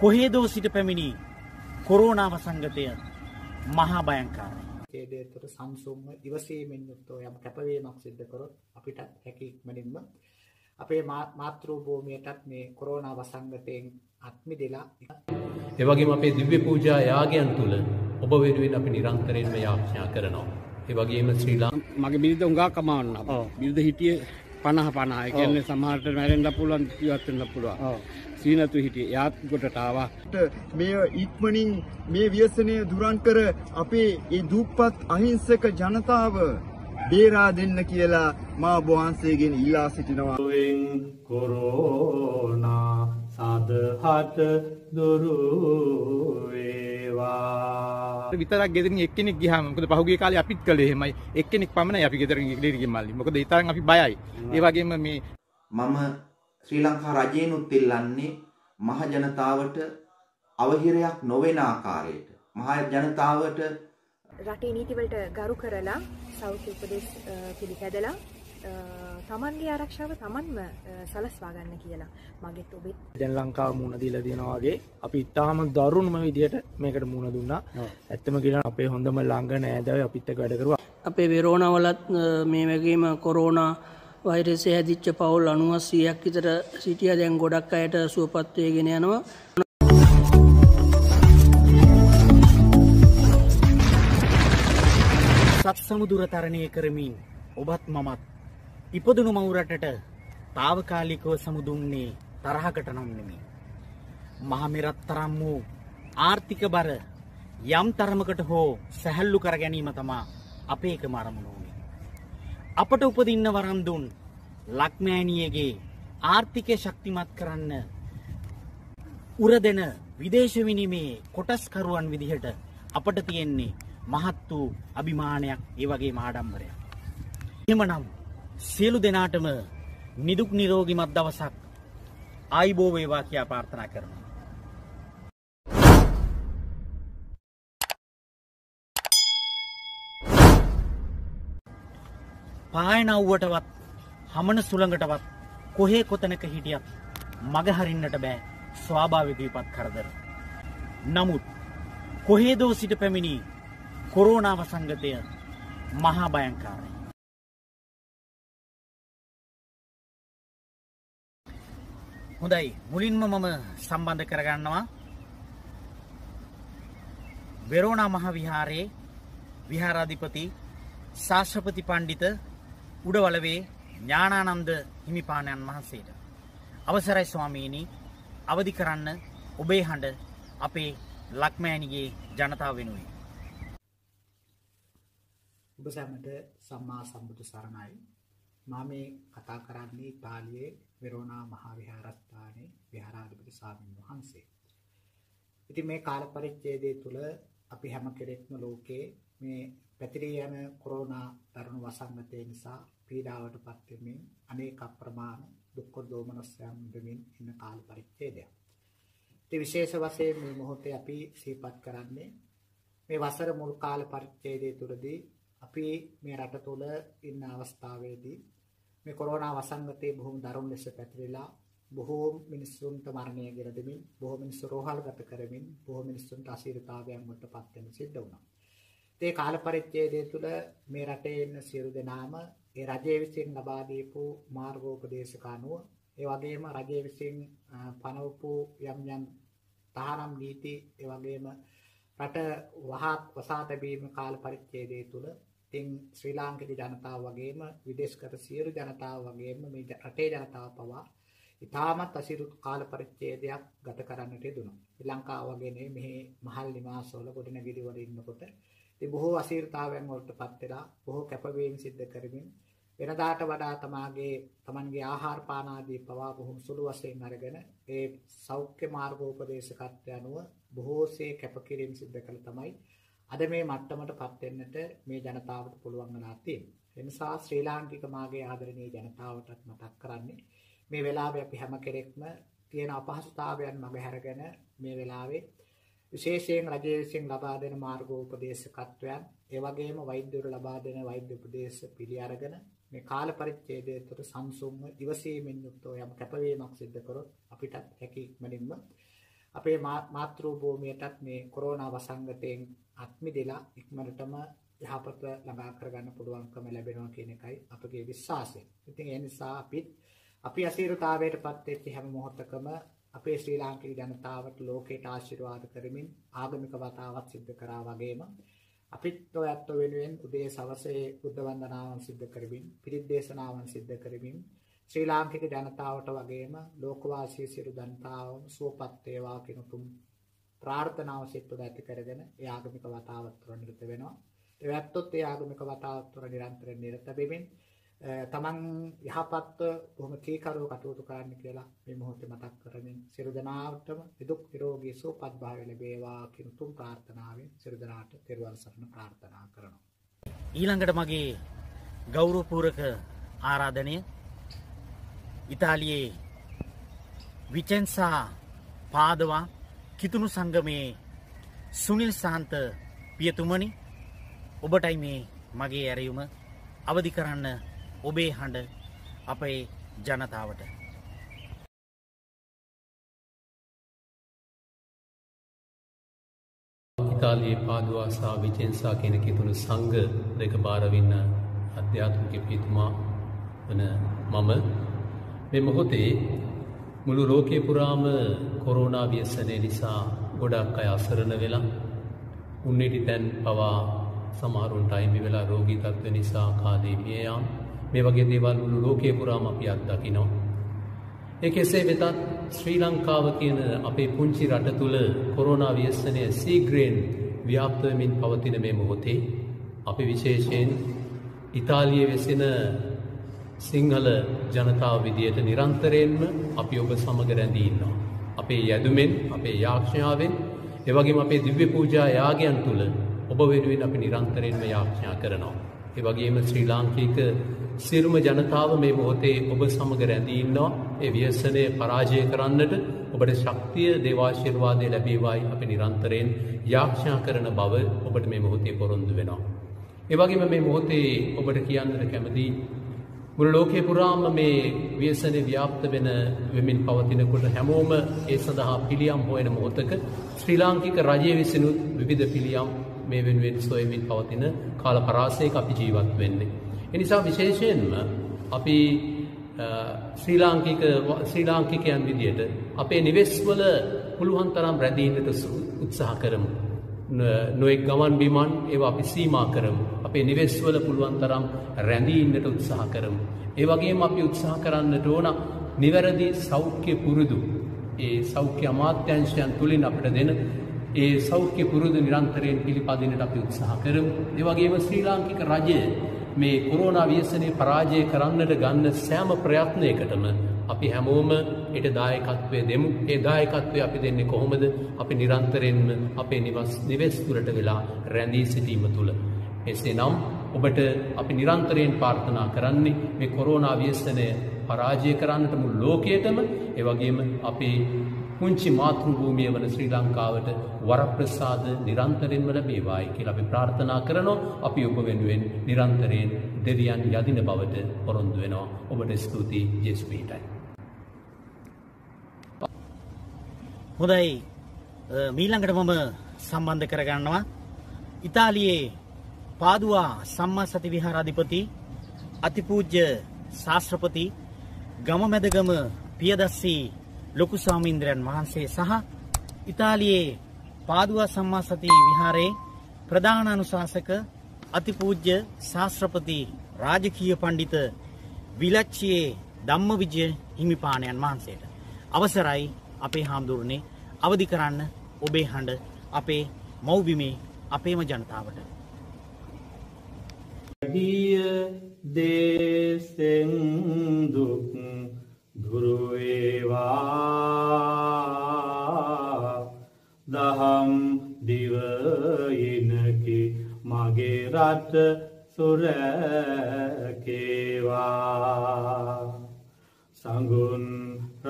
කොහේදෝ සිට පැමිණි කොරෝනාව සංගතය මහා භයංකාරයි. ඒදේතර සම්සුම්ව ඉවසීමෙන් යුක්තව යම් කැපවීමක් සිද්ධ කරොත් අපිට හැකි ඉක්මනින්ම අපේ මාතෘ භූමියටත් මේ කොරෝනාව සංගතයෙන් අත්මිදලා ඒ වගේම අපේ දිව්‍ය පූජා යාගයන් තුල ඔබ වෙනුවෙන් අපි නිරන්තරයෙන්ම යාඥා කරනවා. ඒ වගේම ශ්‍රී ලංකාව මගේ බිරිඳ උඟා කමවන්න බිරිඳ හිටියේ 50 50 කියන්නේ සමහරට මැරෙන්න පුළුවන් ජීවත් වෙන්න පුළුවන්. සීනතු හිටියේ යාත් කොටට ආවා. මේ ඉක්මනින් මේ ව්‍යසනය දුරන් කර අපේ මේ දුප්පත් අහිංසක ජනතාව බේරා දෙන්න කියලා මා ඔබ වහන්සේගෙන් ඉල්ලා සිටිනවා. කොරෝනා සදහට දුරු වේවා. විතරක් ගෙදරින් එක්කෙනෙක් ගියාම මොකද පහුගිය කාලේ අපිත් කළේ එහෙමයි. එක්කෙනෙක් පමණයි අපි ගෙදරින් ඉලීරි ගිම්මල්ලි. මොකද ඒ තරම් අපි බයයි. ඒ වගේම මේ මම ශ්‍රී ලංකා රජේනුත් ඉල්ලන්නේ මහ ජනතාවට අවහිරයක් නොවන ආකාරයට මහ ජනතාවට රටේ නීතිවලට ගරු කරලා සෞඛ්‍ය උපදෙස් පිළිපැදලා තමන්ගේ ආරක්ෂාව තමන්ම සලස්වා ගන්න කියලා මගෙත් ඔබෙත් දැන් ලංකාව මුණ දීලා දෙනවා වගේ අපි ඊටාම දරුණුම විදියට මේකට මුණ දුන්නා. ඇත්තම කියනවා අපේ හොඳම ළඟ නෑදෑයෝ අපිත් එක්ක වැඩ කරුවා. අපේ වෙරෝනා වලත් මේ වගේම කොරෝනා වෛරසය හැදිච්ච පවුල් 90ක් විතර සිටියා. දැන් ගොඩක් අයට සුවපත් වෙගෙන යනවා. සත්සමුදුර තරණය කරමින් ඔබත් මමත් ඉපදුණු මව් රටට తాවකාලිකව සමුදුන්නේ තරහකට නම් නෙමෙයි. මහ මෙරත් තරම් වූ ආර්ථික බර යම් තරමකට හෝ සැහැල්ලු කර ගැනීම තමයි අපේ එකම අරමුණ. අපට උපදින්න වරම් දුන් ලක්මෑණියගේ ආර්ථිකය ශක්තිමත් කරන්න උරදෙන විදේශ විනිමයේ කොටස්කරුවන් විදිහට අපට තියෙන්නේ මහත් වූ අභිමානයක්, ඒ වගේම ආඩම්බරයක්. එහෙමනම් සියලු දෙනාටම නිදුක් නිරෝගීමත් දවසක් ආයිබෝ වේවා කියා ප්‍රාර්ථනා කරනවා. පායනව්වටවත් හමන සුළඟටවත් කොහේ කොතනක හිටියත් මග හරින්නට බෑ ස්වාභාවික විපත් කරදර. නමුත් කොහේදෝ සිට පැමිණි කොරෝනාව සංගතය මහා භයංකාරයි. හොඳයි, මුලින්ම මම සම්බන්ධ කරගන්නවා වෙරෝනා මහ විහාරයේ විහාරාධිපති ශාස්ත්‍රපති පණ්ඩිත උඩවලවේ ඥානානන්ද හිමිපාණන් වහන්සේට. අවසරයි ස්වාමීනි, අවදි කරන්න ඔබේ හඬ අපේ ලක්මෑණිගේ ජනතාව වෙනුවෙන්. ඔබ සැමට සම්මා සම්බුදු සරණයි. මා මේ කතා කරන්නේ ඉතාලියේ වෙරෝනා මහා විහාරස්ථානයේ විහාරාධිපති ස්වාමීන් වහන්සේ. ඉතින් මේ කාල පරිච්ඡේදය තුළ අපි හැම කෙනෙක්ම ලෝකේ මේ පැතිරී යන කොරෝනා දරුණු වසංගතය නිසා පීඩාවට පත් වෙමින් අනේක අප්‍රමාණ දුක් දෝමනස්යන් විඳින්න ඉන්න කාල පරිච්ඡේදය. ඒ විශේෂ වශයෙන් මේ මොහොතේ අපි සිහිපත් කරන්නේ මේ වසර මුල් කාල පරිච්ඡේදය තුළදී අපි මේ රට තුළ ඉන්න අවස්ථාවේදී මේ කොරෝනා වසංගතයේ බොහොම දරුණු ලෙස පැතිරිලා බොහෝ මිනිසුන්ට මරණය ගෙන දෙමින්, බොහෝ මිනිස්සු රෝහල්ගත කරමින්, බොහෝ මිනිසුන්ට අසීරුතාවයන් වලට පත් වෙන සිද්ධ වුණා. ඒ කාල පරිච්ඡේදය තුළ මේ රටේ ඉන්න සියලු දෙනාම ඒ රජයේ විසින් ලබා දීපු මාර්ගෝපදේශක අනුව, ඒ වගේම රජයේ විසින් පනවපු යම් යම් තහනම් නීති, ඒ වගේම රට වසා තැබීම කාල පරිච්ඡේදය තුළ ඉතින් ශ්‍රී ලාංකික ජනතාව වගේම විදේශගත සියලු ජනතාව වගේම මේ රටේ ජනතාව පවා ඉතාමත් අසීරු කාල පරිච්ඡේදයක් ගත කරන්නට යෙදුණා. ශ්‍රී ලංකාව වගේ නෙවෙයි මෙහි මහල් නිවාසවල ගොඩනැගිලි වල ඉන්නකොට බොහෝ අසීරුතාවයන් වලට පත් වෙලා බොහෝ කැපවීම් සිද්ධ කරමින් වෙනදාට වඩා තමන්ගේ ආහාර පාන ආදී පවා බොහොම සුළු වශයෙන් අරගෙන ඒ සෞඛ්‍ය මාර්ගෝපදේශකත්වය අනුව බොහෝසේ කැපකිරීම සිද්ධ කළ තමයි අද මේ මට්ටමට පත් වෙන්නට මේ ජනතාවට පුළුවන් වෙලා තියෙන්නේ. ඒ නිසා ශ්‍රී ලාංකික මාගේ ආදරණීය ජනතාවටත් මතක් කරන්නේ මේ වෙලාවේ අපි හැම කෙනෙක්ම තියෙන අපහසුතාවයන් මගහැරගෙන මේ වෙලාවේ විශේෂයෙන් රජයේ විසින් ලබා දෙන මාර්ගෝපදේශකත්වයන්, ඒ වගේම වෛද්‍යවරු ලබා දෙන වෛද්‍ය උපදේශ පිළි අරගෙන මේ කාල පරිච්ඡේදය තුළ සම්සුම්ව ඉවසීමෙන් යුක්තව යම් කැපවීමක් සිද්ධ කරොත් අපිට හැකි ඉක්මනින්ම අපේ මාතෘ භූමියටත් මේ කොරෝනා වසංගතයෙන් අත්මිදලා ඉක්මනටම යහපත ලබා කරගන්න පුළුවන්කම ලැබෙනවා කියන එකයි අපගේ විශ්වාසය. ඉතින් ඒ නිසා අපි අසීරුතාවයටපත් වෙච්ච හැම මොහොතකම අපේ ශ්‍රී ලාංකික ජනතාවට ලෝකයට ආශිර්වාද කරමින් ආගමික වතාවක් සිදු කරා වගේම අපිත් ඔයත් වෙනුවෙන් උදේ සවසේ බුද්ධ වන්දනාවන් සිදු කරමින් පිරිත් දේශනාවන් සිදු කරමින් ශ්‍රී ලාංකික ජනතාවට වගේම ලෝකවාසී සියලු ජනතාවම සුවපත් වේවා කියන උතුම් ප්‍රාර්ථනාව සිත් උදාති කරගෙන ඒ ආගමික වතාව තුර නිරත වෙනවා. එවැත්තොත් ඒ ආගමික වතාව තුර නිරන්තරයෙන් නිරත වෙමින් තමන් යහපත්ව බොහොම කීකරුව කටයුතු කරන්න කියලා මේ මොහොතේ මතක් කරමින් සියලු දෙනාටම නිදුක් නිරෝගී සුවපත් භාවය ලැබේවා කියන උතුම් ප්‍රාර්ථනාවෙන් සියලු දෙනාට තෙරුවන් සරණ ප්‍රාර්ථනා කරනවා. ඊළඟට මගේ ගෞරවපූර්වක ආරාධනය ඉතාලියේ විචෙන්සා පාදවා කිතුණු සංගමේ සුනිල් සාන්ත පියතුමනි, ඔබටයි මේ මගේ ඇරයුම අවදි කරන්න ඔබේ හඬ අපේ ජනතාවට. ඉතාලියේ පාදවා සහ විචෙන්සා කියන කිතුණු සංඝ දෙක බාරවින්න අධ්‍යාත්මික පියතුමා වන මම මේ මොහොතේ මුළු ලෝකේ පුරාම කොරෝනා ව්‍යසනය නිසා ගොඩක් අය අසරණ වෙලා උන්නේටි තැන් පවා සමහරුන්ට අයිති වෙලා රෝගී තත්ත්ව නිසා කාලේ මිය යාම මේ වගේ දේවල් මුළු ලෝකේ පුරාම අපි අත්දකිනවා. ඒ කෙසේ වෙතත් ශ්‍රී ලංකාව කියන අපේ පුංචි රට තුල කොරෝනා ව්‍යසනය සීග්‍රයෙන් ව්‍යාප්ත වෙමින් පවතින මේ මොහොතේ අපි විශේෂයෙන් ඉතාලියේ වෙසෙන සිංහල ජනතාව විදියට නිරන්තරයෙන්ම අපි ඔබ සමග රැඳී ඉන්නවා. අපේ යැදුමෙන්, අපේ යාඥාවෙන්, ඒ වගේම අපේ දිව්‍ය පූජා යාගයන් තුළ ඔබ වෙනුවෙන් අපි නිරන්තරයෙන්ම යාඥා කරනවා. ඒ වගේම ශ්‍රී ලාංකික සියලුම ජනතාව මේ මොහොතේ ඔබ සමග රැඳී ඉන්නවා. ඒ ව්‍යසනය පරාජය කරන්නට ඔබට ශක්තිය, දේවාශිර්වාදය ලැබේවායි අපි නිරන්තරයෙන් යාඥා කරන බව ඔබට මේ මොහොතේ පොරොන්දු වෙනවා. ඒ වගේම මේ මොහොතේ ඔබට කියන්නට කැමති මුළු ලෝකේ පුරාම මේ ව්‍යසනය ව්‍යාප්ත වෙමින් පවතිනකොට හැමෝම ඒ සඳහා පිළියම් හොයන මොහොතක ශ්‍රී ලාංකික රජය විසිනුත් විවිධ පිළියම් මේ වෙනුවෙන් සොයමින් පවතින කාල පරාසයක අපි ජීවත් වෙන්නේ. ඒ නිසා විශේෂයෙන්ම අපි ශ්‍රී ලාංකිකයන් විදියට අපේ නිවෙස්වල පුළුවන් තරම් රැඳී ඉන්නට උත්සාහ කරමු. නොයෙක් ගමන් බිමන් ඒවා අපි සීමා කරමු. අපේ නිවෙස්වල පුළුවන් තරම් රැඳී ඉන්නට උත්සාහ කරමු. ඒ වගේම අපි උත්සාහ කරන්නට ඕන නිවැරදි සෞඛ්‍ය පුරුදු, ඒ සෞඛ්‍ය අමාත්‍යාංශයන් තුලින් අපිට දෙන ඒ සෞඛ්‍ය පුරුදු නිරන්තරයෙන් පිළිපදින්නට අපි උත්සාහ කරමු. ඒ වගේම ශ්‍රී ලාංකික රජය මේ කොරෝනා ව්‍යසනය පරාජය කරන්නට ගන්න සෑම ප්‍රයත්නයකටම අපි හැමෝම ඊට දායකත්වය දෙමු. ඒ දායකත්වය අපි දෙන්නේ කොහොමද? අපි නිරන්තරයෙන්ම අපේ නිවෙස් තුලට වෙලා රැඳී සිටීම තුල. එසේනම් ඔබට අපි නිරන්තරයෙන් ප්‍රාර්ථනා කරන්නේ මේ කොරෝනා ව්‍යසනය පරාජය කරන්නට මුළු ලෝකයටම, ඒ වගේම අපේ පුංචි මාතෘ භූමිය වන ශ්‍රී ලංකාවට වරප්‍රසාද නිරන්තරයෙන්ම ලැබේවායි කියලා අපි ප්‍රාර්ථනා කරනවා. අපි ඔබ වෙනුවෙන් නිරන්තරයෙන් දෙවියන් යදින බවට පොරොන්දු වෙනවා. ඔබට ස්තුතියි ජේසුස්ටයි. හොඳයි, ඊළඟට මම සම්බන්ධ කරගන්නවා ඉතාලියේ පාදුවා සම්මා සති විහාරාධිපති අතිපූජ්‍ය ශාස්ත්‍රපති ගමමැදගම පියදස්සී ලොකු ස්වාමීන්ද්‍රයන් වහන්සේ සහ ඉතාලියේ පාදුවා සම්මා සති විහාරයේ ප්‍රධාන අනුශාසක අතිපූජ්‍ය ශාස්ත්‍රපති රාජකීය පඬිත විලච්චියේ ධම්මවිජය හිමිපාණන් වහන්සේට අවසරයි අපේ හාමුදුරනේ අවදි කරන්න ඔබේ හඬ අපේ මව්බිමේ අපේම ජනතාවට. ගිය දේශෙන් දුක් Dhuruveva Dham Divayinaki Magirat Surakeva Sangun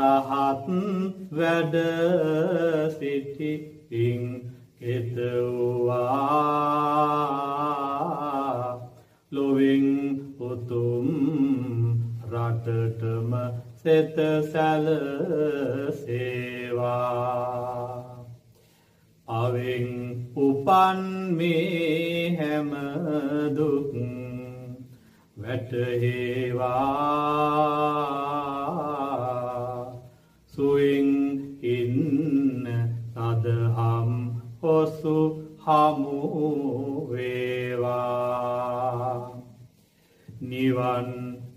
Rahat Veda Siti Ing Ketuva Loving Utum Ratatama Set Sal Seva භාවෙන් උපන් මේ හැම දුක් වැටේවා සුවින් ඉන්න සදහම් ඔසු හමු වේවා නිවන්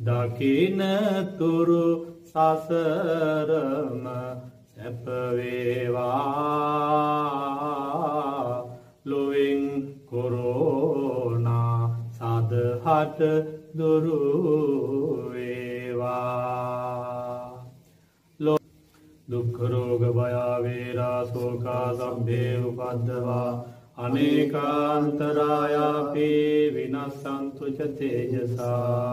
දකින තුරු සසරම සැප වේවා ලොවෙන් කොරෝනා සදහට දුරු වේවා දුක්ඛ රෝග භය වේරා සෝකා සම්බේ උපද්දවා अनेकान्तरायापि विनश्यन्तु च तेजसा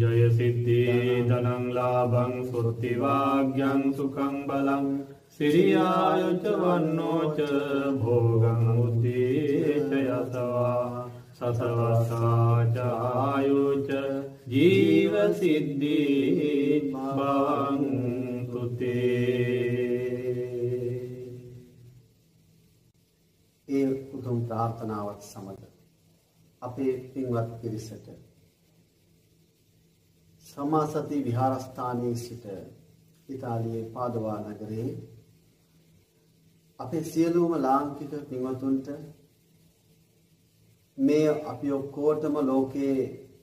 जय सिद्धि धनं लाभं सुरतिवाग्यं सुखं बलं श्रियाय च वन्नो च भोगं उद्देशयसवा ससवसा च आयु च जीवसिद्धि भवं तुते උතුම් ප්‍රාර්ථනාවත් සමග අපේ පින්වත් පිරිසට සම්මා සති විහාරස්ථානයේ සිට ඉතාලියේ පාදවා නගරයේ අපේ සියලුම ලාංකික පින්වතුන්ට මේ අපි ඔක්කොටම ලෝකයේ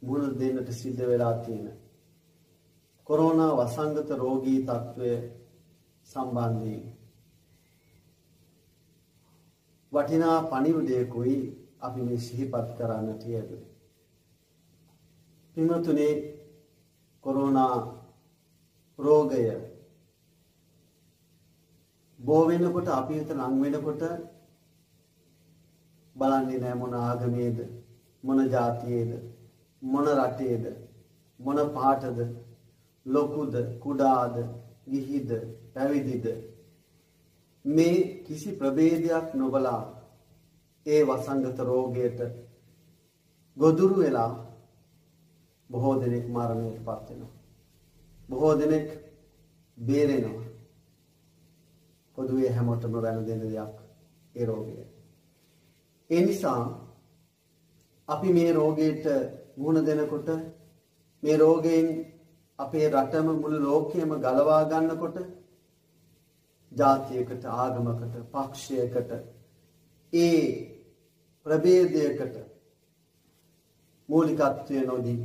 මුහුණ දෙන්නට සිද්ධ වෙලා තියෙන කොරෝනා වසංගත රෝගී තත්ත්වය සම්බන්ධයෙන් වටිනා පණිවිඩයකුයි අපි මේ සිහිපත් කරන්නට යෙදුනේ. පින්වතුනි, කොරෝනා රෝගය බෝ වෙනකොට අපි හිත ලං වෙනකොට බලන්නේ නැහැ මොන ආගමේද, මොන ජාතියේද, මොන රටේද, මොන පාටද, ලොකුද, කුඩාද, ගිහිද, පැවිදිද, මේ කිසි ප්‍රභේදයක් නොබලා ඒ වසංගත රෝගයට ගොදුරු වෙලා බොහෝ දෙනෙක් මරණයට පත් වෙනවා. බොහෝ දෙනෙක් බේරෙනවා. පොදුවේ හැමෝටම වැළඳ දෙන දෙයක් ඒ රෝගය. ඒ නිසා අපි මේ රෝගයට මුහුණ දෙනකොට මේ රෝගයෙන් අපේ රටම මුළු ලෝකයම ගලවා ගන්නකොට ජාතියකට ආගමකට පක්ෂයකට ඒ ප්‍රභේදයකට මූලිකත්වය නොදී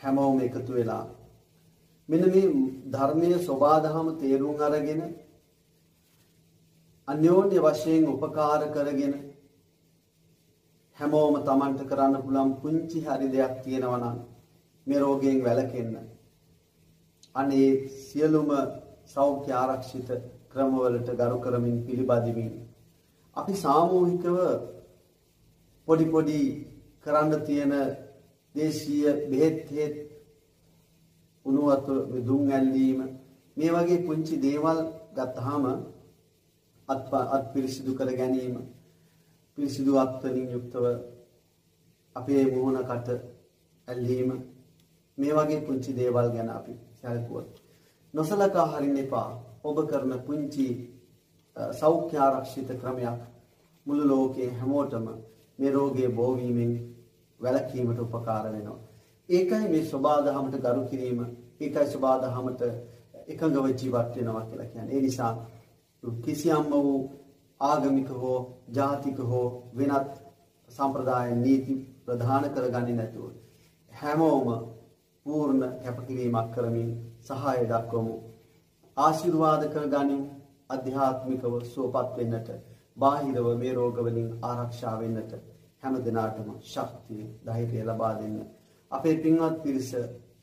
හැමෝම එකතු වෙලා මෙන්න මේ ධර්මයේ සබාධම තේරුම් අරගෙන අන්‍යෝන්‍ය වශයෙන් උපකාර කරගෙන හැමෝම තමන්ට කරන්න පුළුවන් පුංචි හරි දෙයක් තියෙනවා නම් මේ රෝගයෙන් වැළකෙන්න අනේ සියලුම සෞඛ්‍ය ආරක්ෂිත ක්‍රමවලට ගරු කරමින් පිළිපදිමින් අපි සාමූහිකව පොඩි පොඩි කරන්න තියෙන දේශීය බෙහෙත් උණුවත දුම් ඇල්ලීම මේ වගේ පුංචි දේවල් ගත්තාම අත් පිරිසිදු කර ගැනීම පිරිසිදු අත්වලින් යුක්තව අපේ මුහුණකට ඇල්ලීම මේ වගේ පුංචි දේවල් ගැන අපි සැලකුවොත් නොසලකා හරින්න එපා. ඔබ කරන පුංචි සෞඛ්‍ය ආරක්ෂිත ක්‍රමයක් මුළු ලෝකයේ හැමෝටම මේ රෝගයේ බෝ වීමෙන් වැළකීමට උපකාර වෙනවා. ඒකයි මේ සබාධමට ගරු කිරීම. ඒකයි සබාධමට එකඟව ජීවත් වෙනවා කියලා කියන්නේ. ඒ නිසා කිසියම්ම වූ ආගමික හෝ ජාතික හෝ වෙනත් සම්ප්‍රදාය නීති ප්‍රධාන කරගන්නේ නැතුව හැමෝම පූර්ණ කැපකිරීමක් කරමින් සහාය දක්වමු. ආශිර්වාද කරගනිමු. අධ්‍යාත්මිකව සුවපත් වෙන්නට, බාහිරව මේ රෝග වලින් ආරක්ෂා වෙන්නට හැම දිනාටම ශක්තිය, ධෛර්යය ලබා දෙන්න. අපේ පින්වත් පිරිස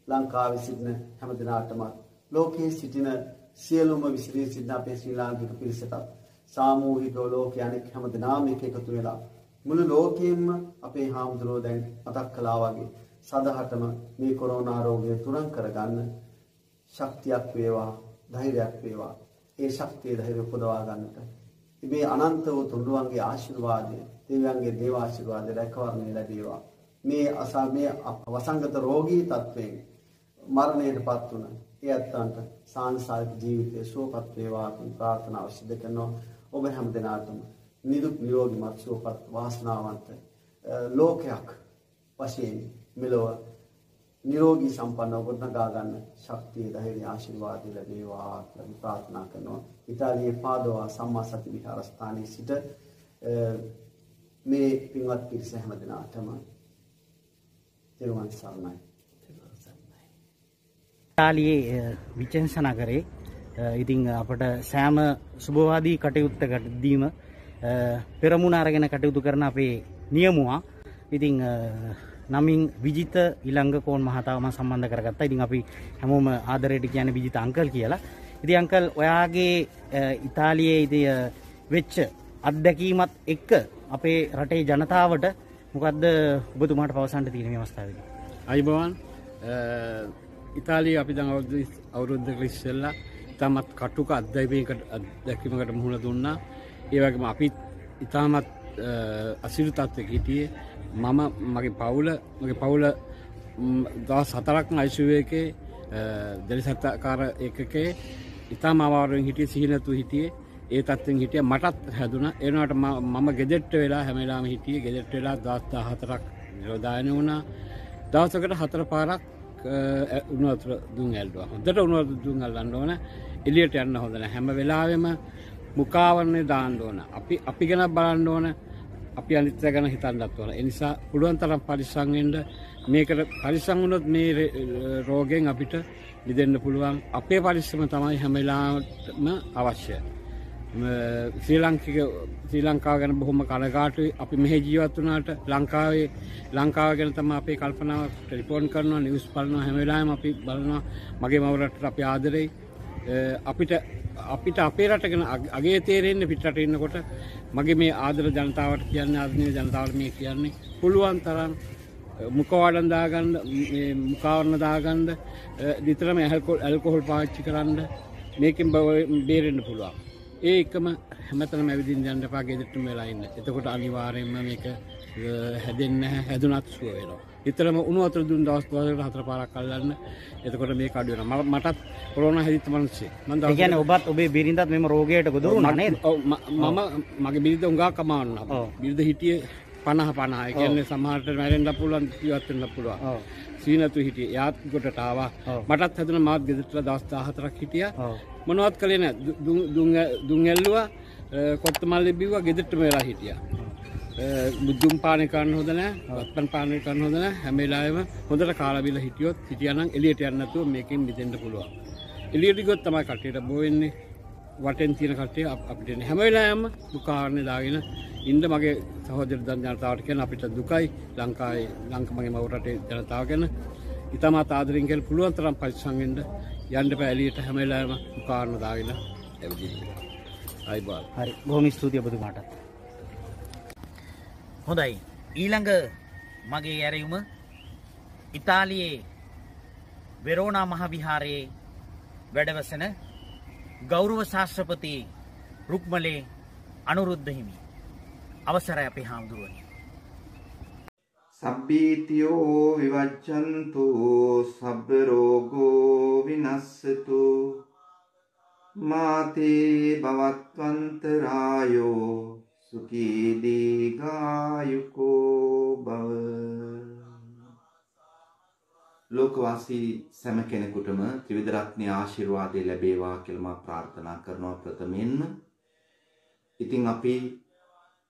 ලංකාවේ සිටින හැම දිනාටම ලෝකයේ සිටින සියලුම විශ්වයේ සිටින අපේ ශ්‍රී ලාංකික පිරිසට සාමූහිකව ලෝකයේ අනෙක් හැම දිනාම එකතු වෙලා මුළු ලෝකයෙන්ම අපේ හාමුදුරුවෝ දැන් මතක් කළා වගේ සදහටම මේ කොරෝනා රෝගය තුරන් කරගන්න ශක්තියක් වේවා, ධෛර්යයක් වේවා. ඒ ශක්තිය ධෛර්ය උපදවා ගන්නට මේ අනන්ත වූ තුන්වන්ගේ ආශිර්වාදය, දෙවියන්ගේ දේව ආශිර්වාදය රැකවරණය ලැබේවා. මේ අසමයේ වසංගත රෝගී තත්ත්වයෙන් මරණයටපත් වුණ ඒ අත්තන්ට සාංශාරික ජීවිතයේ සුවපත් වේවා කියන ප්‍රාර්ථනාව සිදු කරනවා. ඔබ හැමදෙනාටම නිදුක් නිරෝගී මත් සුවපත් වාසනාවන්ත ලෝකයක් වශයෙන් මෙලොව නිරෝගී සම්පන්නව ගොඩනගා ගන්න ශක්තිය ධෛර්ය ආශිර්වාද ලැබේවා කියලා ප්‍රාර්ථනා කරනවා. ඉතාලියේ පාදෝවා සම්මා සති විහාරස්ථානයේ සිට මේ පින්වත් පිරිස හැමදෙනාටම තෙරුවන් සරණයි. ඉතාලියේ විචෙන්ස නගරේ ඉතින් අපට සෑම සුබවාදී කටයුත්තකදීම පෙරමුණ අරගෙන කටයුතු කරන අපේ නියමුවා ඉතින් නමින් විජිත ඉලංගකෝන් මහතාවම සම්බන්ධ කරගත්තා. ඉතින් අපි හැමෝම ආදරයට කියන්නේ විජිත අංකල් කියලා. ඉතින් අංකල් ඔයාගේ ඉතාලියේ ඉතින් වෙච්ච අත්දැකීමත් එක්ක අපේ රටේ ජනතාවට මොකද්ද ඔබතුමාට පවසන්න තියෙන මේ අවස්ථාවේදී? අයිබෝන් ඉතාලිය අපි දැන් අවුරුද්දක ඉස්සෙල්ලා ඉතාමත් කටුක අත්දැකීමකට මුහුණ දුන්නා. ඒ වගේම අපි ඉතාමත් අසීරු තත්ත්වයක හිටියේ. මම මගේ පවුල 14ක් ICU එකේ ජලසත්කාර ඒකකේ ඉතාම අමාරුවෙන් හිටියේ, සිහිනතු හිටියේ. ඒ තත්ත්වෙන් හිටියා. මටත් හැදුනා. ඒ වුණාට මම ගෙදෙට්ට වෙලා හැම වෙලාවෙම හිටියේ. ගෙදෙට්ට වෙලා 14ක් නිරෝධායන වුණා. දවසකට 4 පාරක් උණුවතුර දුම් ඇල්ලුවා. හොඳට උණුවතුර දුම් අල්ලන්න ඕන. එළියට යන්න හොඳ නැහැ. හැම වෙලාවෙම මුඛාවරණේ දාන්න ඕන. අපි ගැන බලන්න ඕන. අපි අනිත් ගැන හිතන්නත් ඕන. ඒ නිසා පුළුවන් තරම් පරිස්සම් වෙන්න. මේකට පරිස්සම් වුණොත් මේ රෝගයෙන් අපිට මිදෙන්න පුළුවන්. අපේ පරිස්සම තමයි හැම වෙලාවෙම අවශ්‍ය. ශ්‍රී ලංකාව ගැන බොහොම කනගාටුයි. අපි මෙහි ජීවත් වුණාට ලංකාව ගැන තමයි අපේ කල්පනාව. ටෙලිෆෝන් කරනවා, නිවුස් බලනවා, හැම වෙලාවෙම අපි බලනවා. මගේ මව රටට අපි ආදරෙයි. අපිට අපේ රට ගැන අගේ තේරෙන්නේ පිටරට ඉන්නකොට. මගේ මේ ආදර ජනතාවට කියන්නේ, ආදරණීය ජනතාවට මේ කියන්නේ පුළුවන් තරම් මුඛවරණ දාගන්න, මේ මුඛවරණ දාගන්න, නිතරම ඇල්කොහොල් පාවිච්චි කරන්න, මේකෙන් බේරෙන්න පුළුවන්. ඒ එකම හැමතැනම ඇවිදින්න යන්න එපා, ගෙදරටම වෙලා ඉන්න. එතකොට අනිවාර්යයෙන්ම මේක හැදෙන්නේ නැහැ, හැදුනත් සුව වෙනවා. නිතරම උණු වතුර දුන්න දවස් 4 පාරක් අල්ලන්න. එතකොට මේක අඩු වෙනවා. මටත් කොරෝනා හැදිච්ච මිනිස්සේ. ඒ කියන්නේ ඔබත් ඔබේ බිරිඳත් මෙම රෝගයට ගොදුරු වුණා නේද? මම මගේ බිරිඳ උඟා කමාවුණා. බිරිඳ හිටියේ 50. ඒ කියන්නේ සමහරට මැරෙන්න පුළුවන්, ජීවත් වෙන්න පුළුවන්. සීනතු හිටියේ. යාත් ගොඩට ආවා. මටත් හැදුණා. මාත් ගෙදරට දවස් 14ක් හිටියා. මොනවත් කළේ නැහැ. දුම් ඇල්ලුවා, කොත්ත මල්ලි බිව්වා, ගෙදරටම වෙලා හිටියා. දුම් පානය කරන්න හොඳ නැහැ, වත්පන් පානය කරන්න හොඳ නැහැ. හැම වෙලාවෙම හොඳට කාලා බීලා හිටියනම් එළියට යන්න නැතුව මේකෙන් මිදෙන්න පුළුවන්. එළියට ගියොත් තමයි කට්ටියට බෝ වෙන්නේ. වටෙන් තියෙන කට්ටිය අපිට හැම වෙලාවෙම දුකාරණේ දාගෙන ඉන්න. මගේ සහෝදර ජනතාවට කියන අපිට දුකයි ලංකාවේ, මගේ මව රටේ ජනතාව ගැන ඉතාමත් ආදරෙන් කියලා පුළුවන් තරම් පරිස්සම් වෙන්න. යන්න එපා එළියට, හැම වෙලාවෙම කාරණා දාගෙන එවිදිනවා. හයි බාල්. හරි. බොහොම ස්තුතියි ඔබතුමාටත්. හොඳයි. ඊළඟ මගේ ඇරයුම ඉතාලියේ වෙරෝනා මහ විහාරයේ වැඩවසන ගෞරව ශාස්ත්‍රපති රුක්මලේ අනුරුද්ධ හිමි. අවසරයි අපේ හාමුදුරුවනි. සබ්බීතියෝ විවච්ඡන්තු සබ්බ රෝගෝ විනස්සතු මාතේ භවත්වන්තරායෝ සුඛී දීඝායුකෝ භව. ලෝකවාසී සෑම කෙනෙකුටම ත්‍රිවිධ රත්නේ ආශිර්වාදේ ලැබේවා කියලා මා ප්‍රාර්ථනා කරනවා ප්‍රථමයෙන්ම. ඉතින් අපි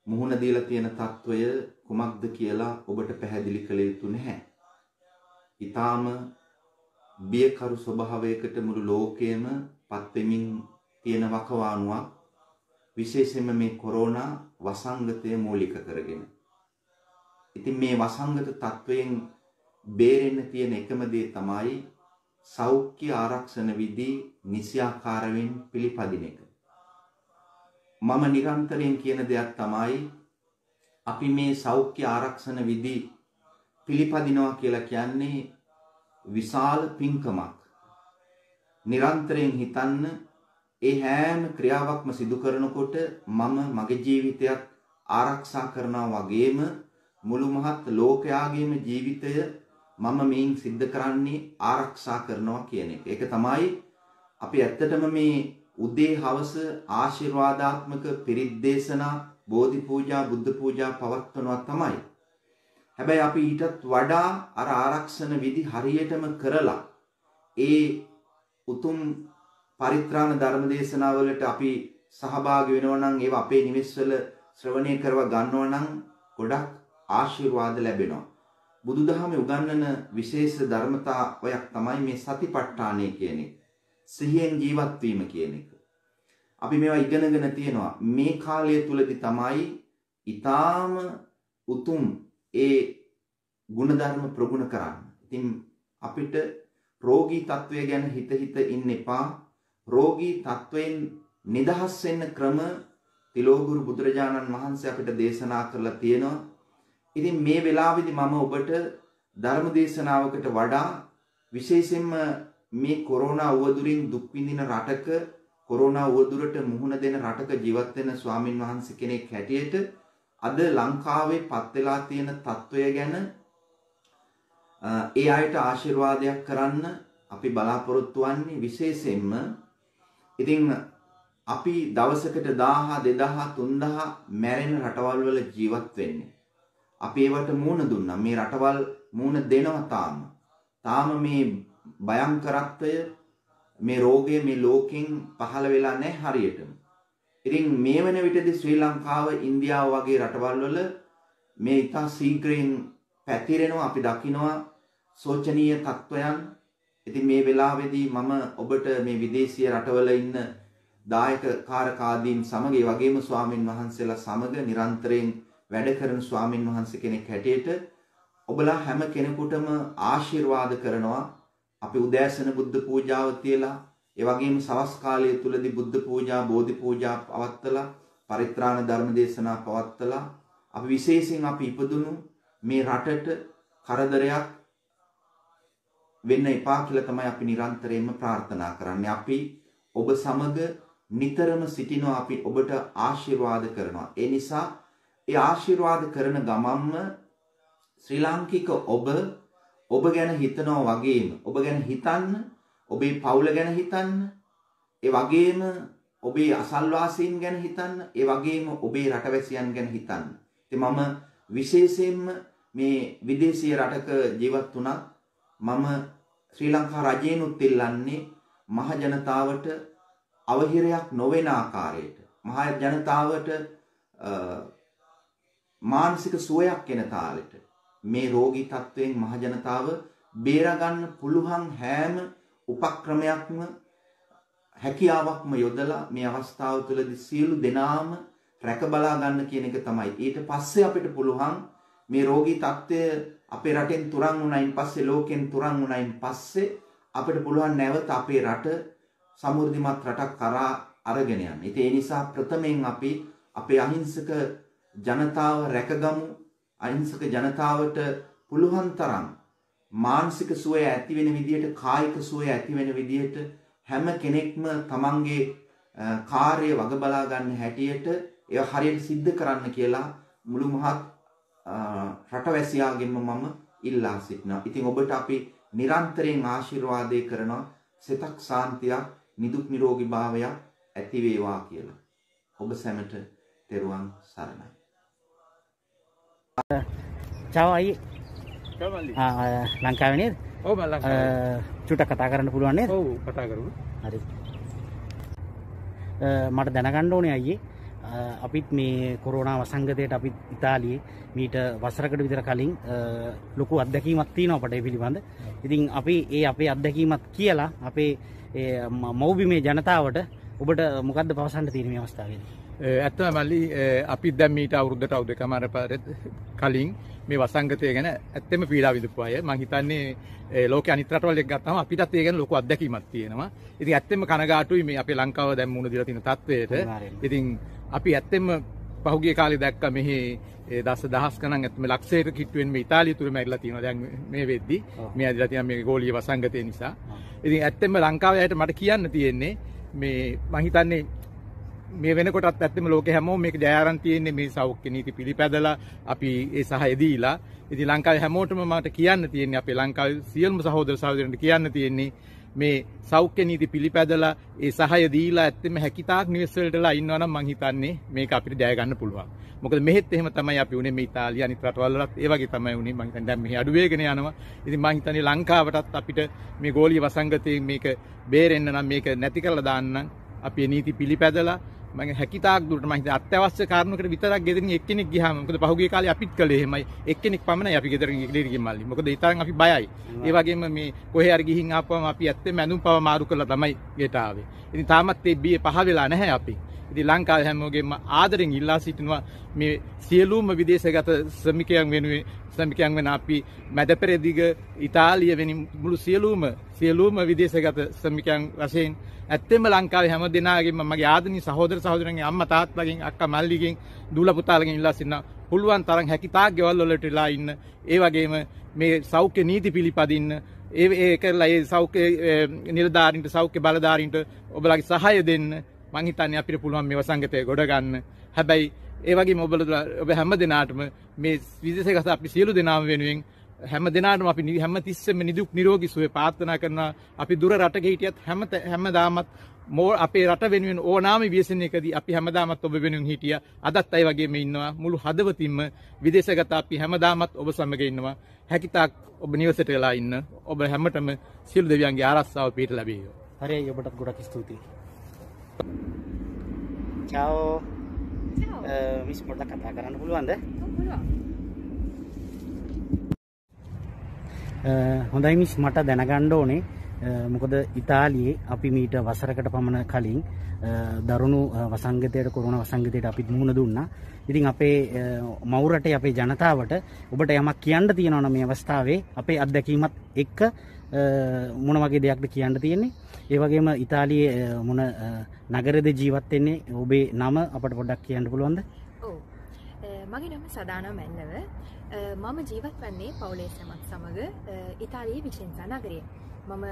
මුහුණ දීලා තියෙන තත්වය කුමක්ද කියලා ඔබට පැහැදිලි කළ යුතු නැහැ. ඊටාම බියකරු ස්වභාවයකට මුළු ලෝකයේම පත් වෙමින් තියෙන වකවානුවක්, විශේෂයෙන්ම මේ කොරෝනා වසංගතය මූලික කරගෙන. ඉතින් මේ වසංගත තත්වයෙන් බේරෙන්න තියෙන එකම දේ තමයි සෞඛ්‍ය ආරක්ෂණ විදි නිසියාකාරයෙන් පිළිපදින එක. මම නිරන්තරයෙන් කියන දෙයක් තමයි අපි මේ සෞඛ්‍ය ආරක්ෂණ විදි පිළිපදිනවා කියලා කියන්නේ විශාල පින්කමක්. නිරන්තරයෙන් හිතන්න, ඒ හැම ක්‍රියාවක්ම සිදු කරනකොට මම මගේ ජීවිතයත් ආරක්ෂා කරනවා වගේම මුළු මහත් ලෝකයාගේම ජීවිතය මම මේන් සිද්ධ කරන්නේ ආරක්ෂා කරනවා කියන එක. ඒක තමයි අපි ඇත්තටම මේ උදේ හවස ආශිර්වාදාත්මක පිරිත් දේශනා බෝධි පූජා බුද්ධ පූජා පවත්වනවා තමයි. හැබැයි අපි ඊටත් වඩා අර ආරක්ෂණ විදි හරියටම කරලා ඒ උතුම් පරිත්‍රාණ ධර්ම දේශනාවලට අපි සහභාගී වෙනවා නම් ඒව අපේ නිවෙස්වල ශ්‍රවණය කරව ගන්නවා නම් ගොඩක් ආශිර්වාද ලැබෙනවා. බුදුදහමේ උගන්වන විශේෂ ධර්මතාවයක් තමයි මේ සතිපට්ඨානය කියන එක. සිහියෙන් ජීවත් වීම කියන එක. අපි මේවා ඉගෙනගෙන තියෙනවා. මේ කාලය තුලදී තමයි ඊටාම උතුම් ඒ ගුණධර්ම ප්‍රගුණ කරන්නේ. ඉතින් අපිට රෝගී තත්වය ගැන හිත ඉන්න එපා. රෝගී තත්වයෙන් නිදහස් වෙන්න ක්‍රම තිලෝගුරු බුදුරජාණන් වහන්සේ අපිට දේශනා කරලා තියෙනවා. ඉතින් මේ වෙලාවේදී මම ඔබට ධර්ම දේශනාවකට වඩා විශේෂයෙන්ම මේ කොරෝනා වදුරින් දුක් විඳින රටක කොරෝනා වදුරට මුහුණ දෙන රටක ජීවත් වෙන ස්වාමින් වහන්සේ කෙනෙක් හැටියට අද ලංකාවේ පත් වෙලා තියෙන තත්වය ගැන ඒ අයට ආශිර්වාදයක් කරන්න අපි බලාපොරොත්තු වෙන්නේ විශේෂයෙන්ම ඉතින් අපි දවසකට 1000 2000 3000 මැරෙන රටවල් වල ජීවත් වෙන්නේ අපි ඒවට මූණ දුන්නා මේ රටවල් මූණ දෙනවා තාම මේ භයංකරත්වය මේ රෝගය මේ ලෝකෙන් පහළ වෙලා නැහැ හරියටම. ඉතින් මේ වෙන විටදී ශ්‍රී ලංකාව ඉන්දියාව වගේ රටවල් වල මේ ඉතා ශීඝ්‍රයෙන් පැතිරෙනවා අපි දකිනවා සෝචනීය තත්වයන්. ඉතින් මේ වෙලාවේදී මම ඔබට මේ විදේශීය රටවල ඉන්න දායක කාර්කාදීන් සමග ඒ වගේම ස්වාමින් වහන්සේලා සමග නිරන්තරයෙන් වැඩ කරන ස්වාමින් වහන්සේ කෙනෙක් හැටියට ඔබලා හැම කෙනෙකුටම ආශිර්වාද කරනවා අපි උදෑසන බුද්ධ පූජාව තියලා ඒ වගේම සවස් කාලය තුලදී බුද්ධ පූජා බෝධි පූජා පවත්වලා පරිත්‍රාණ ධර්ම දේශනා පවත්වලා අපි විශේෂයෙන් අපි ඉපදුණු මේ රටට කරදරයක් වෙන්න එපා කියලා තමයි අපි නිරන්තරයෙන්ම ප්‍රාර්ථනා කරන්නේ. අපි ඔබ සමග නිතරම සිටිනවා අපි ඔබට ආශිර්වාද කරනවා. ඒ නිසා ඒ ආශිර්වාද කරන ගමම්ම ශ්‍රී ලාංකික ඔබ ගැන හිතනවා වගේම ඔබ ගැන හිතන්න ඔබේ පවුල ගැන හිතන්න ඒ වගේම ඔබේ අසල්වාසීන් ගැන හිතන්න ඒ වගේම ඔබේ රටවැසියන් ගැන හිතන්න. ඉතින් මම විශේෂයෙන්ම මේ විදේශීය රටක ජීවත් වුණා මම ශ්‍රී ලංකා රජේනුත් ඉල්ලන්නේ මහ ජනතාවට අවහිරයක් නොවන ආකාරයට මහ ජනතාවට මානසික සුවයක් එන තාලෙට මේ රෝගී තත්වයෙන් මහ ජනතාව බේරා ගන්න පුළුවන් හැම උපක්‍රමයක්ම හැකියාවක්ම යොදලා මේ අවස්ථාව තුළදී සියලු දෙනාම රැක බලා ගන්න කියන එක තමයි. ඊට පස්සේ අපිට පුළුවන් මේ රෝගී තත්වය අපේ රටෙන් තුරන් වුණායින් පස්සේ ලෝකෙන් තුරන් වුණායින් පස්සේ අපිට පුළුවන් නැවත අපේ රට සමෘද්ධිමත් රටක් කරා අරගෙන යන්න. ඉතින් ඒ නිසා ප්‍රථමයෙන් අපි අපේ අහිංසක ජනතාව රැකගමු. අහිංසක ජනතාවට පුළුවන් තරම් මානසික සුවය ඇති වෙන විදිහට කායික සුවය ඇති වෙන විදිහට හැම කෙනෙක්ම තමන්ගේ කාර්යය වග බලා ගන්න හැටියට ඒව හරියට සිද්ධ කරන්න කියලා මුළු මහත් රටවැසියාගෙන්ම මම ඉල්ලා සිටිනවා. ඉතින් ඔබට අපි නිරන්තරයෙන් ආශිර්වාද කරනවා සිතක් සාන්තියක් නිදුක් නිරෝගී භාවයක් ඇති වේවා කියලා. ඔබ සැමට තෙරුවන් සරණයි. Chao ayi. Ah, Lanka venir. Oh, Lanka. Chuta katha karanna puluwan ned. Oh, katha karunu. Hari. Mata danaganna one ayi. Apith me corona wasangathayata apith Italiye meeta wasarakata widara kalin loku addakīmak tiyenawa apata e pilibanda. Ithin api e ape addakīmat kiyala ape mawbime janatawata obata mokadda pawasanna tiyenne me awasthawedi. ඇත්තම මල්ලි අපි දැන් මීට අවුරුද්දට අවුරුදු දෙකමාර කලින් මේ වසංගතය ගැන ඇත්තම පීඩා විඳපු අය මම හිතන්නේ ලෝකයේ අනිත් රටවල් එක්ක ගත්තාම අපිටත් ඒ ගැන ලොකු අත්දැකීමක් තියෙනවා. ඉතින් ඇත්තම කනගාටුයි මේ අපේ ලංකාව දැන් මුහුණ දීලා තියෙන තත්ත්වයට. ඉතින් අපි ඇත්තම පහුගිය කාලේ දැක්කා මෙහි දස දහස් ගණන් ඇත්තම ලක්ෂයට කිට්ටු වෙන මේ ඉතාලිය තුල මැරිලා තියෙනවා. දැන් මේ වෙද්දි මේ ඇදලා තියෙන මේ ගෝලීය වසංගතය නිසා. ඉතින් ඇත්තම ලංකාවේ අයට මට කියන්න තියෙන්නේ මේ මම හිතන්නේ මේ වෙනකොටත් ඇත්තම ලෝකේ හැමෝම මේක ජයග්‍රහණ තියෙන්නේ මේ සෞඛ්‍ය නීති පිළිපැදලා අපි ඒ සහය දීලා. ඉතින් ලංකාවේ හැමෝටම මට කියන්න තියෙන්නේ අපේ ලංකාවේ සියලුම සහෝදර සහෝදරයන්ට කියන්න තියෙන්නේ මේ සෞඛ්‍ය නීති පිළිපැදලා ඒ සහාය දීලා ඇත්තම හැකියතාක් නිවෙස් වලටලා ඉන්නවා නම් මං හිතන්නේ මේක අපිට ජය ගන්න පුළුවන්. මොකද මෙහෙත් එහෙම තමයි අපි උනේ මේ ඉතාලිය අනිත් රටවල් වලත් ඒ වගේ තමයි උනේ. මං හිතන්නේ දැන් මෙහි අඩු වේගෙන යනවා. ඉතින් මං හිතන්නේ ලංකාවටත් අපිට මේ ගෝලීය වසංගතයෙන් මේක බේරෙන්න නම් මේක නැති කරලා දාන්න නම් අපි නීති පිළිපැදලා මම හැකියතාක් දුරට මං හිතන්නේ අත්‍යවශ්‍ය කාරණුවකට විතරක් ගෙදරින් එක්කෙනෙක් ගියාම මොකද පහුගිය කාලේ අපිත් කළේ එහෙමයි එක්කෙනෙක් පමණයි අපි ගෙදරින් ඉලිරි ගිහින් මල්ලි. මොකද ඒ තරම් අපි බයයි. ඒ වගේම මේ කොහේ හරි ගිහින් ආපුවම අපි ඇත්තටම ඇඳුම් පව මාරු කරලා තමයි ගෙට ආවේ. ඉතින් තාමත් ඒ බියේ පහ වෙලා නැහැ අපි. ඉතින් ලංකාවේ හැමෝගෙම ආදරෙන් ඉල්ලා සිටිනවා මේ සියලුම විදේශගත ශ්‍රමිකයන් වෙනුවෙන් ශ්‍රමිකයන් වෙන අපි මැදපෙරදිග ඉතාලිය වෙනි මුළු සියලුම විදේශගත ශ්‍රමිකයන් වශයෙන් ඇත්තෙම ලංකාවේ හැම දිනාගෙම මගේ ආදරණීය සහෝදර සහෝදරයන්ගේ අම්මා තාත්තලාගෙන් අක්කා මල්ලිගෙන් දූල පුතාලගෙන් ඉල්ලා සිටිනවා පුළුවන් තරම් හැකියතාක් ගෙවල් වලටලා ඉන්න ඒ වගේම මේ සෞඛ්‍ය නීති පිළිපදින්න ඒ කරලා ඒ සෞඛ්‍ය නිලධාරීන්ට සෞඛ්‍ය බලධාරීන්ට ඔබලාගේ සහාය දෙන්න මං හිතන්නේ අපිට පුළුවන් මේ වසංගතය ගොඩ ගන්න. හැබැයි ඒ වගේම ඔබලා ඔබ හැම දිනාටම මේ විදේශගත අපි සියලු දෙනාම වෙනුවෙන් හැම දිනාටම අපි හැම තිස්සෙම නිදුක් නිරෝගී සුවය ප්‍රාර්ථනා කරනවා. අපි දුර රටක හිටියත් හැමදාමත් අපේ රට වෙනුවෙන් ඕනෑම ව්‍යසනයකදී අපි හැමදාමත් ඔබ වෙනුවෙන් හිටියා. අදත් අය වගේම ඉන්නවා. මුළු හදවතින්ම විදේශගත අපි හැමදාමත් ඔබ සමග ඉන්නවා. හැකියතාක් ඔබ නිවසට වෙලා ඉන්න. ඔබ හැමතෙම සියලු දෙවියන්ගේ ආරක්ෂාව පිට ලැබේවා. හරි ඔබටත් ගොඩක් ස්තුතියි. Ciao. Ciao. Miss Porta kata karan puluan deh. Puluan. Hondai Miss Mata dana gando ne. Mukada Italy api meeta wasarakata pamana kaling darunu wasangatayata corona wasangatayata api muna dunna. ඉතින් අපේ මව් රටේ අපේ ජනතාවට ඔබට යමක් කියන්න තියෙනවා නම් මේ අවස්ථාවේ අපේ අත්දැකීමත් එක්ක මොන වගේ දෙයක්ද කියන්න තියෙන්නේ. ඒ වගේම ඉතාලියේ මොන නගරෙද ජීවත් වෙන්නේ ඔබේ නම අපට පොඩ්ඩක් කියන්න පුළුවන්ද? ඔව්. මගේ නම සදානා මැන්නව. මම ජීවත් වෙන්නේ පවුලේ සමත් සමග ඉතාලියේ විචෙන්සා නගරයේ. මම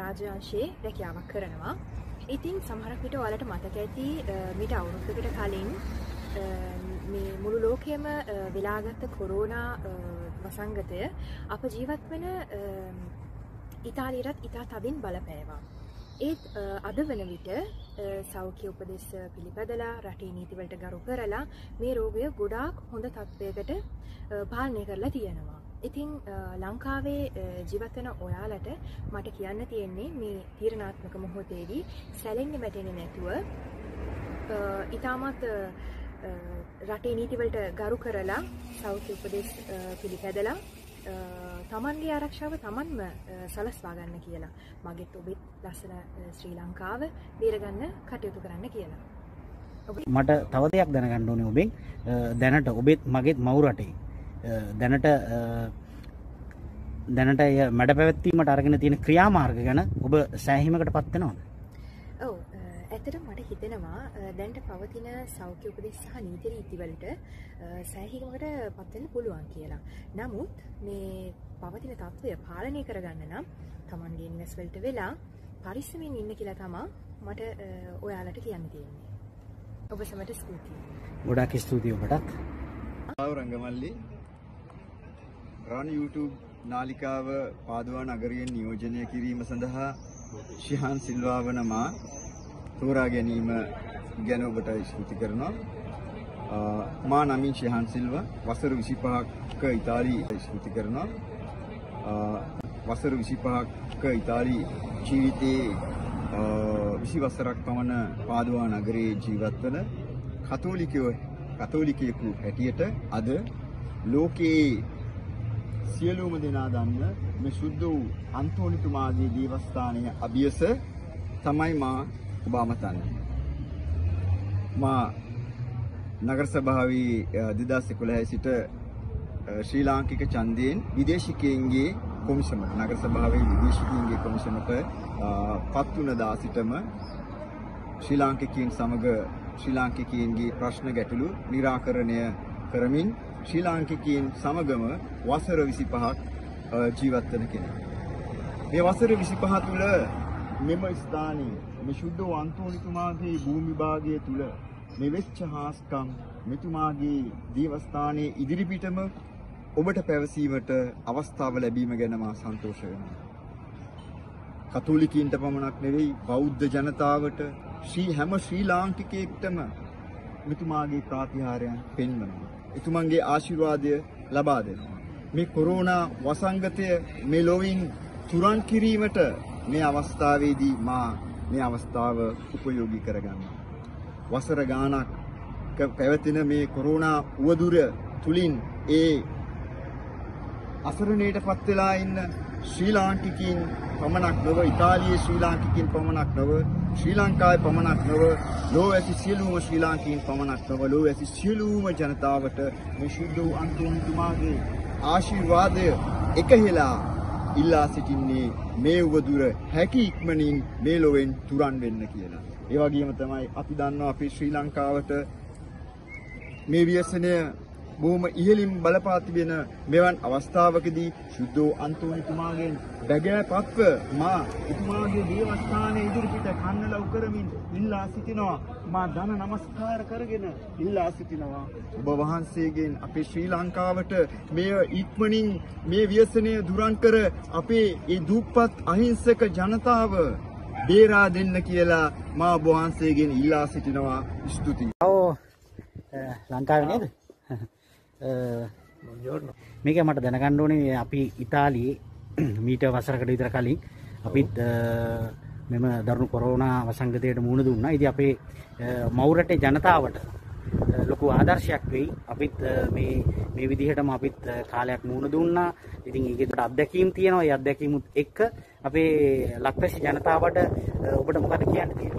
රාජාංශයේ රැකියාවක් කරනවා. ඉතින් සමහර විට ඔයාලට මතක ඇති මීට අවුරුද්දකට කලින් මේ මුළු ලෝකයේම විලාගත් කොරෝනා වසංගතය අප ජීවත් වෙන ඉතාලියට ඉතා තදින් බලපෑවා. ඒත් අද වෙන විට සෞඛ්‍ය උපදෙස් පිළිපදලා රටේ නීති වලට ගරු කරලා මේ රෝගය ගොඩාක් හොඳ තත්ත්වයකට පාලනය කරලා තියෙනවා. ඉතින් ලංකාවේ ජීවත් වෙන ඔයාලට මට කියන්න තියෙන්නේ මේ තීරණාත්මක මොහොතේදී සැලෙන්න වැටෙන්නේ නැතුව ඉතාමත් රටේ නීතිවලට ගරු කරලා සෞඛ්‍ය උපදෙස් පිළිපැදලා තමන්ගේ ආරක්ෂාව තමන්ම සලස්වා ගන්න කියලා මගෙත් ඔබෙත් ලස්සන ශ්‍රී ලංකාව බේරගන්න කටයුතු කරන්න කියලා. මට තව දෙයක් දැනගන්න ඕනේ ඔබෙන්. දැනට ඔබෙත් මගෙත් මව් රටේ දැනට මැඩ පැවැත්වීමට අරගෙන තියෙන ක්‍රියාමාර්ග ගැන ඔබ සෑහීමකටපත් වෙනවද? ඔව්. ඇත්තටම මට හිතෙනවා දැන්ට පවතින සෞඛ්‍ය උපදෙස් සහ නීති රීති වලට සෑහීමකට පත් වෙන්න පුළුවන් කියලා. නමුත් මේ පවතින තත්ත්වය පාලනය කරගන්න නම් Tamange invest වලට වෙලා පරිස්සමින් ඉන්න කියලා තමයි මට ඔයාලට කියන්න තියෙන්නේ. ඔබ සමට ස්තුතියි. ගොඩාක් ස්තුතියි ඔබටත්. රංගමල්ලි රන් YouTube නාලිකාව පාදුවා නගරයෙන් නියෝජනය කිරීම සඳහා ශිහාන් සිල්වා වනමා තෝරා ගැනීම ගැන ඔබට ස්තුති කරනවා. මා නමින් ශිහාන් සිල්වා වසර 25ක ඉතාලි ස්තුති කරනවා. වසර 25ක ඉතාලි ජීවිතයේ 20 වසරක් පමණ පාදුවා නගරයේ ජීවත් වන කතෝලිකයෙකු හැටියට අද ලෝකයේ සියලුම දෙනා දන්න මේ සුද්ධ වූ අන්තෝනිතුමාගේ දේවස්ථානය අභියස තමයි මා बामतान माँ नगर सभावी दिदासिकुलाय सिट श्रीलंकी के चंदेन विदेशी केंगे कमिशन नगर सभावी विदेशी केंगे कमिशन पर पातुना दासिटम श्रीलंकी केंग समग्र श्रीलंकी केंगे प्रश्न गैटलू निराकरणीय करमीन श्रीलंकी केंग समग्र में वासर विशिपाहत जीवत्तन के ये वासर विशिपाहत उल्ल मेम स्थानी මිසුද්දෝ අන්තෝනිතුමාගේ භූමි භාගය තුල මෙවෙච්ච හාස්කම් මෙතුමාගේ දේවස්ථානයේ ඉදිරිපිටම ඔබට පැවසීමට අවස්ථාව ලැබීම ගැන මා සන්තෝෂ වෙනවා. කතෝලිකයින්ට පමණක් නෙවෙයි බෞද්ධ ජනතාවට හැම ශ්‍රී ලාංකිකයෙක්ටම මෙතුමාගේ ප්‍රාතිහාර්යයන් පෙන්වනවා. එතුමන්ගේ ආශිර්වාදය ලබා දෙනවා. මේ කොරෝනා වසංගතය මේ ලොවින් තුරන් කිරීමට මේ අවස්ථාවේදී මා මේ අවස්ථාව උපයෝගී කරගන්නවා. වසර ගාණක් පැවතින මේ කොරෝනා උවදුර තුලින් ඒ අසරණයටපත් වෙලා ඉන්න ශ්‍රී ලාංකිකයින් පමණක් නොව ඉතාලියේ ශ්‍රී ලාංකිකයින් පමණක් නොව ශ්‍රී ලංකාවේ පමණක් නොව ලෝවැසි සියලුම ශ්‍රී ලාංකිකයින් පමණක් නොව ලෝවැසි සියලුම ජනතාවට මේ ශුද්ධ වූ අන්තුන්තුමාගේ ආශිර්වාදය එකහෙලා ඉල්ලා සිටින්නේ මේ උවදුර හැකි ඉක්මනින් මේ ලොවෙන් තුරන් වෙන්න කියලා. ඒ වගේම තමයි අපි දන්නවා අපේ ශ්‍රී ලංකාවට මේ ව්‍යසනය බොහොම ඉහළින් බලපා තිබෙන මෙවන් අවස්ථාවකදී සුද්ධෝ අන්තෝනිතුමාගෙන් බැගෑපත්ව මා එතුමාගේ දේවස්ථානයේ ඉදිරිපිට කන්නල උකරමින් ඉල්ලා සිටිනවා. මා ධන නමස්කාර කරගෙන ඉල්ලා සිටිනවා ඔබ වහන්සේගෙන් අපේ ශ්‍රී ලංකාවට මේ ඉක්මනින් මේ ව්‍යසනය දුරන් කර අපේ ඒ දුප්පත් අහිංසක ජනතාව බේරා දෙන්න කියලා මා ඔබ වහන්සේගෙන් ඉල්ලා සිටිනවා. ස්තුතියි. ඔව් ලංකාවේ නේද? මේක මට දැනගන්න ඕනේ අපි ඉතාලියේ මීට වසරකට විතර කලින් අපිත් මෙම දරුණු කොරෝනා වසංගතයට මුහුණ දුන්නා. ඉතින් අපේ මව් රටේ ජනතාවට ලොකු ආදර්ශයක් වෙයි. අපිත් මේ විදිහටම අපිත් කාලයක් මුහුණ දුන්නා. ඉතින් ඒකේ අත්දැකීම් තියෙනවා. ඒ අත්දැකීමුත් එක්ක අපේ ලක්වැසි ජනතාවට ඔබට මොකද කියන්න තියෙන්නේ?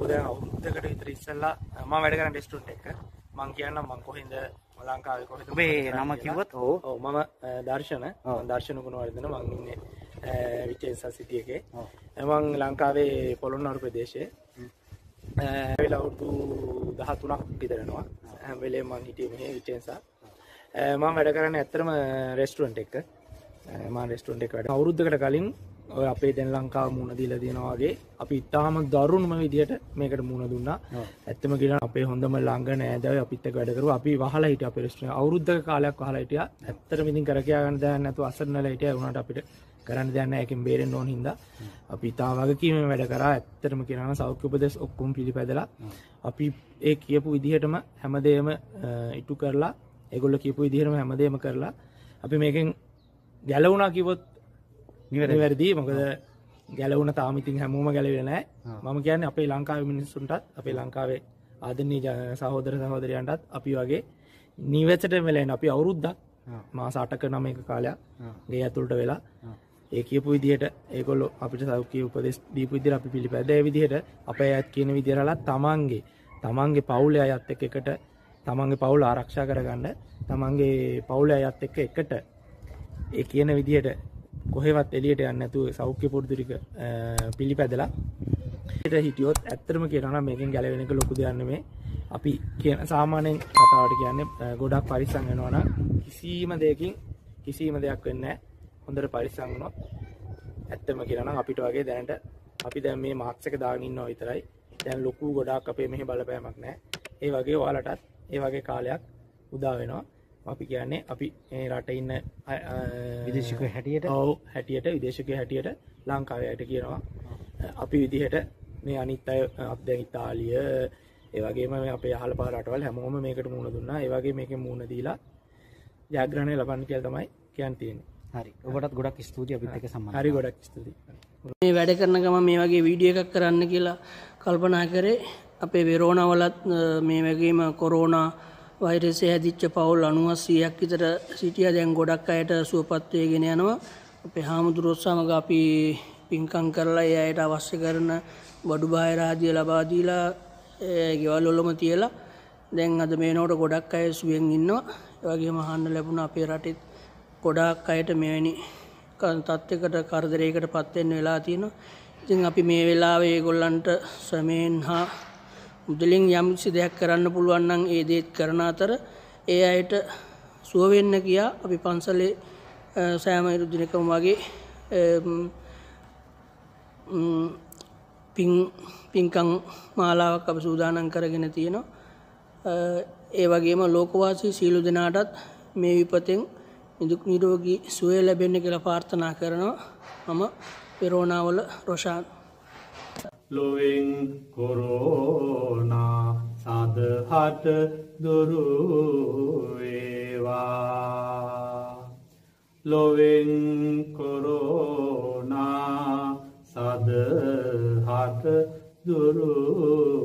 ඔබ දැන් අවුරුද්දකට විතර ඉස්සෙල්ලා මම වැඩ කරන රෙස්ටුරන්ට් එක මං කියන්නම් මං කොහෙන්ද ලංකාවේ කොහෙද ඔබේ නම කිව්වොත් ඔව් මම දර්ශන ගුණවර්ධන මං ඉන්නේ විචේස සිටි එකේ මං ලංකාවේ පොළොන්නරුව ප්‍රදේශයේ වෙලා වුරුදු 13ක් ඉදරනවා හැම වෙලේම මං හිටියේ මේ විචේස මම වැඩ කරන්නේ ඇත්තටම රෙස්ටුරන්ට් එක මම රෙස්ටුරන්ට් එක වැඩ අවුරුද්දකට කලින් ඔය අපේ දැන් ලංකාව මුණ දීලා දෙනවා වගේ අපි ඉතාලම දරුණුම විදියට මේකට මුණ දුන්නා. ඇත්තම කියනවා අපේ හොඳම ළඟන ඈදවයි අපිත් එක්ක වැඩ කරුවා. අපි වහලා හිටියා අපේ රෙස්ටුරන්ට් අවුරුද්දක කාලයක් වහලා හිටියා. ඇත්තටම ඉතින් කර කියා ගන්න දැන නැතුව අසරණලා හිටියා. ඒ වුණාට අපිට කරන්න දෙයක් නැහැ. ඒකෙන් බේරෙන්න ඕන හින්දා අපි ඉතාල වගකීමෙන් වැඩ කරා. ඇත්තටම කියනවා සෞඛ්‍ය උපදේශ ඔක්කොම පිළිපැදලා අපි ඒ කියපු විදිහටම හැමදේම ඉටු කරලා ඒගොල්ලෝ කියපු විදිහටම හැමදේම කරලා අපි මේකෙන් ගැලවුණා කිව්වොත් නිවැරදි. මොකද ගැලවුණ තාම ඉතින් හැමෝම ගැලවෙලා නැහැ. මම කියන්නේ අපේ ලංකාවේ මිනිස්සුන්ටත් අපේ ලංකාවේ ආදරණීය සහෝදර සහෝදරියන්ටත් අපි වගේ නිවෙසට වෙලා ඉන්න අපි අවුරුද්දක් මාස 8ක 9ක කාලයක් ගේ ඇතුළට වෙලා ඒ කියපු විදිහට ඒගොල්ලෝ අපිට සෞඛ්‍ය උපදෙස් දීපු විදිහට අපි පිළිපැද ඒ විදිහට අපේ අයත් කියන විදිහටලා තමන්ගේ පවුලේ අයත් එක්කට තමන්ගේ පවුල ආරක්ෂා කරගන්න තමන්ගේ පවුලේ අයත් එක්කට ඒ කියන විදිහට කොහෙවත් එලියට යන්න නැතුව සෞඛ්‍ය පොරොදුරික පිළිපැදලා ඊට හිටියොත් ඇත්තටම කියනවා නම් මේකෙන් ගැලවෙන එක ලොකු දෙයක් නෙමෙයි. අපි කියන සාමාන්‍යයෙන් කතාවට කියන්නේ ගොඩක් පරිස්සම් වෙනවා නම් කිසිම දෙයකින් කිසිම දෙයක් වෙන්නේ නැහැ. හොඳට පරිස්සම් වුණොත් ඇත්තම කියනවා නම් අපිට වගේ දැනට අපි දැන් මේ මාක්ස් එක දාගෙන ඉන්නවා විතරයි. දැන් ලොකු ගොඩක් අපේ මෙහි බලපෑමක් නැහැ. ඒ වගේ ඔයාලටත් ඒ වගේ කාලයක් උදා වෙනවා. අපි කියන්නේ අපි මේ රටේ ඉන්න විදේශිකයෝ හැටියට විදේශිකයෝ හැටියට ලංකාවේ අයට කියනවා අපි විදිහට මේ අනිත් අය දැන් ඉතාලිය ඒ වගේම මේ අපේ අහල පහල රටවල් හැමෝම මේකට මුහුණ දුන්නා. ඒ වගේ මේකෙන් මුහුණ දීලා ජයග්‍රහණය ලබන්න කියලා තමයි කියන්න තියෙන්නේ. හරි. ඔබටත් ගොඩක් ස්තුතියි අපිත් එක්ක සම්බන්ධ. හරි ගොඩක් ස්තුතියි. මේ වැඩ කරන ගමන් මේ වගේ වීඩියෝ එකක් කරන්න කියලා කල්පනා කරේ. අපේ වෙරෝනා වලත් මේ වගේම කොරෝනා වෛරසය හැදිච්ච පවුල් 90ක් විතර සිටියා. දැන් ගොඩක් අයට සුවපත් වෙගෙන යනවා. අපේ හාමුදුරුවෝත් සමග අපි පින්කම් කරලා ඒ අයට අවශ්‍ය කරන බඩු බාහිර ආදිය ලබා දීලා ගෙවල් වලම තියලා දැන් අද මේනකොට ගොඩක් අය සුවෙන් ඉන්නවා. ඒ වගේම අහන්න ලැබුණා අපේ රටෙත් ගොඩක් අයට මෙවැනි තත්යකට කරදරයකටපත් වෙන්න වෙලා තියෙනවා. ඉතින් අපි මේ වෙලාවේ ඒගොල්ලන්ට ශ්‍රමයෙන් හා මුදලින් යම්කිසි දෙයක් කරන්න පුළුවන් නම් ඒ දේත් කරන අතර ඒ අයට සුව වෙන්න කියා අපි පන්සලේ සෑම දිනකම වගේ පින්කම් මාලාවක් අපි සූදානම් කරගෙන තියෙනවා. ඒ වගේම ලෝකවාසී සියලු දෙනාටත් මේ විපතෙන් නිදුක් නිරෝගී සුවය ලැබෙන්න කියලා ප්‍රාර්ථනා කරනවා. මම Pironavul Roshan. Loving Corona Sadhat Guru Eva. Loving Corona Sadhat Guru